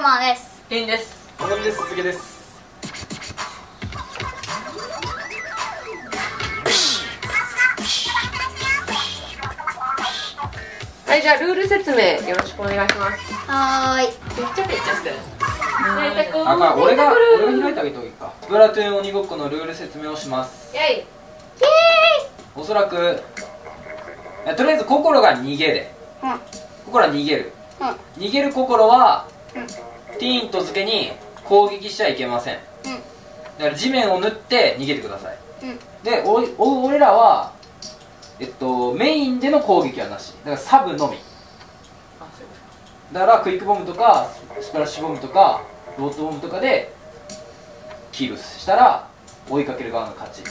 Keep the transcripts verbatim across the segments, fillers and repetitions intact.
ロマンです。りんです。あさみです。すげです。はい、じゃあルール説明よろしくお願いします。はーい。めっちゃめっちゃしてる。あ、まあ俺が俺が開いてあげた方がいいか。スプラトゥーン鬼ごっこのルール説明をします。イエイ。イエイ。おそらくとりあえず心が逃げる。心は逃げる。逃げる心はティーンと付けに攻撃しちゃいけません。だから地面を縫って逃げてください。でお俺らはえっとメインでの攻撃はなし。だからサブのみ。だからクイックボムとかスプラッシュボムとかロートボムとかでキルしたら追いかける側の勝ち。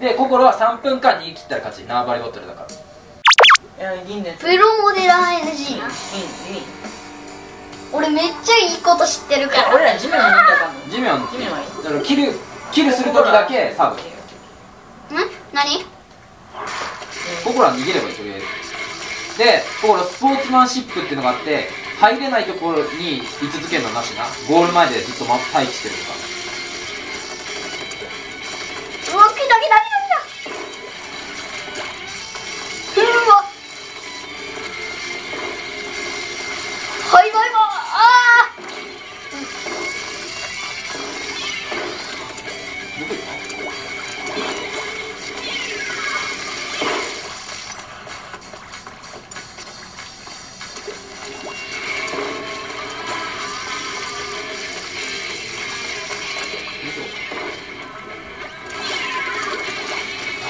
で心はさんぷんかん逃げ切ったら勝ち。縄張りボトルだから。プロモデラー エヌジー。 俺めっちゃいいこと知ってるから。俺ら地面は抜いたかも。地面は抜いたからキルキルするときだけサブ。ん？何？心は逃げればいいとりあえず。で心スポーツマンシップっていうのがあって、入れないところに居続けるのなしな。ゴール前でずっと待機してるとか。うわっ来た来た来た。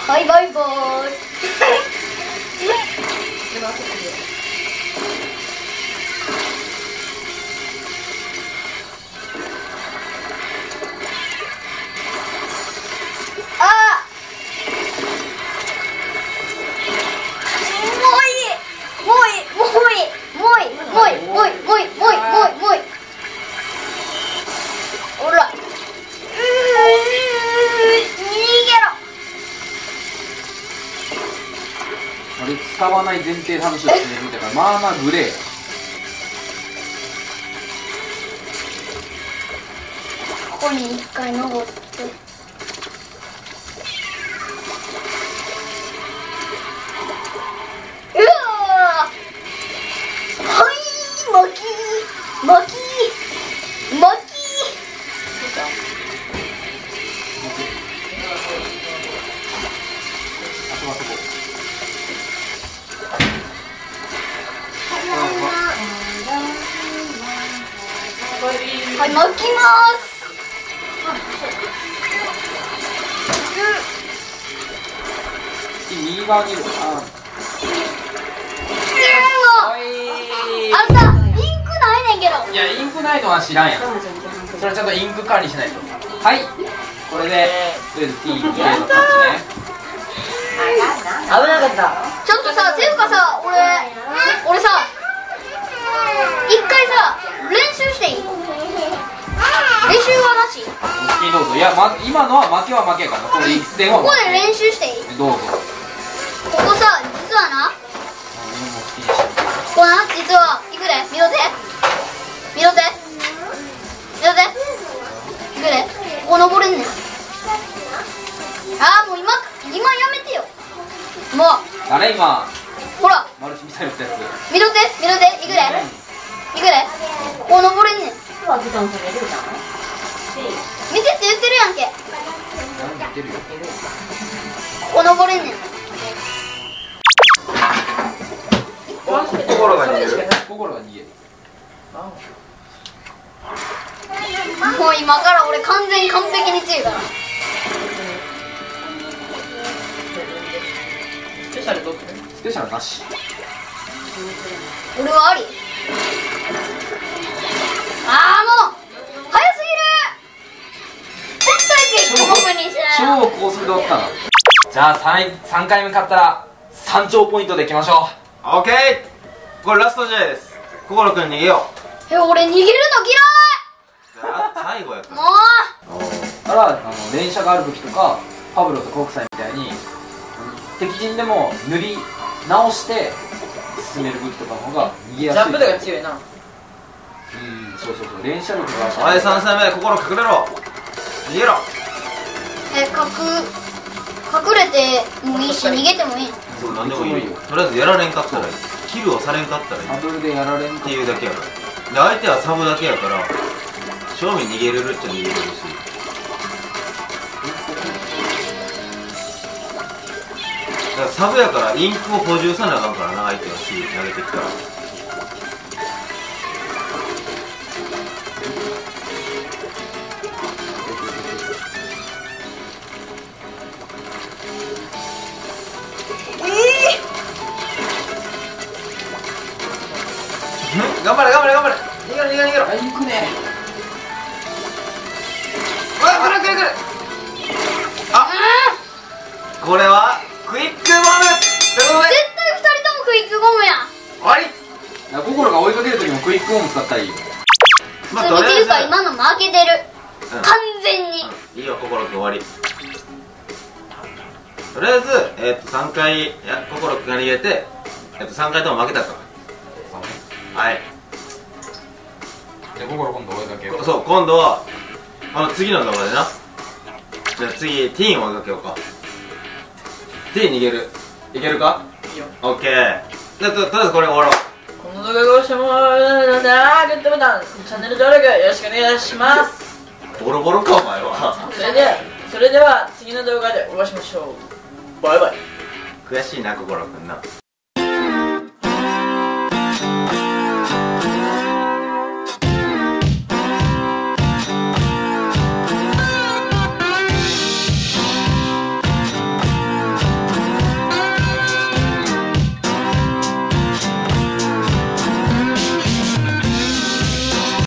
バイバイバーイ。ああもういいもういいもういいもういいもういいもういいもういいもういいもういいもういい。ほら使わない前提で話をしてるみたいな。まあまあグレー。ここに一回登って。うわー。はい、巻き、巻き、巻き。あそこあそこ。はい、巻きまーす。右側にいる。あんた、インクないねんけど。いや、インクないのは知らんやん。それはちゃんとインク管理しないと。はい、これで、とりあえずティーの感じね。危なかった。ちょっとさ、ていうかさ、俺、俺さ、一回さ、練習していい？練習はなし？どうぞ。いや、ま、今のは負けは負けやからこれ一戦は。ここで練習していい？どうぞ。ここさ、実はな、ここな、実は、いくで、見とて見とて見とていくで、ここ登れんねん。あー、もう今、今やめてよもう。あれ今ほらマルチミサイルってやつ見とて見とていくでいくで、こう登れんねん。見てって言ってるやんけ。こう登れんねん。心が逃げる。心が逃げる。もう今から俺完全に完璧に強いから。スペシャルどっち？スペシャルなし。俺はあり。あーもう早すぎる。絶対結構にしない超高速で終わったな。じゃあ 3, 3回目勝ったら山頂ポイントでいきましょう。 OK これラスト試合です。心くん逃げよう。え俺逃げるの嫌い。最後やったもう。だからあの連射がある時とかパブロとコクサイみたいに敵陣でも塗り直して進める武器とかの方が逃げやすい。ジャンプとか強いな。うん、そうそうそう、連射力が。お前三戦目、心隠れろ。逃げろ。え、隠、隠れてもいいし、逃げてもいい。そう、なんでもいいよ。とりあえずやられんかったらいい。キルをされんかったらいい。サドルでやられんかっていうだけやから。で、相手はサブだけやから。正面逃げれるっちゃ逃げれるし。だからサブやから、インクを補充さなあかんからな、相手がすぐ投げてきたら。頑張れ頑張れ頑張れ、逃げろ逃げろ逃げろ。あ、行くね。わっ、来る来る来る。あっ、これはクイックゴム。絶対ふたりともクイックゴムやん。終わり。心が追いかけるときもクイックゴム使ったらいいよ。普通に切るか。今の負けてる、うん、完全に、うん、いいよ心くん、終わり。とりあえず、えー、っとさんかいや心くんが逃げて、えー、っとさんかいとも負けたから。はい。じゃあ心今度追いかけよう。そう、今度はあの次の動画でな。じゃあ次ティーンを追いかけようか。ティーン逃げる。いけるか？いいよ。オッケー。じゃあとりあえずこれ終わろう。この動画がおいしいものなんだ。グッドボタン、チャンネル登録よろしくお願いします。ボロボロかお前は。それでそれでは次の動画でお会いしましょう。バイバイ。悔しいな心くんな。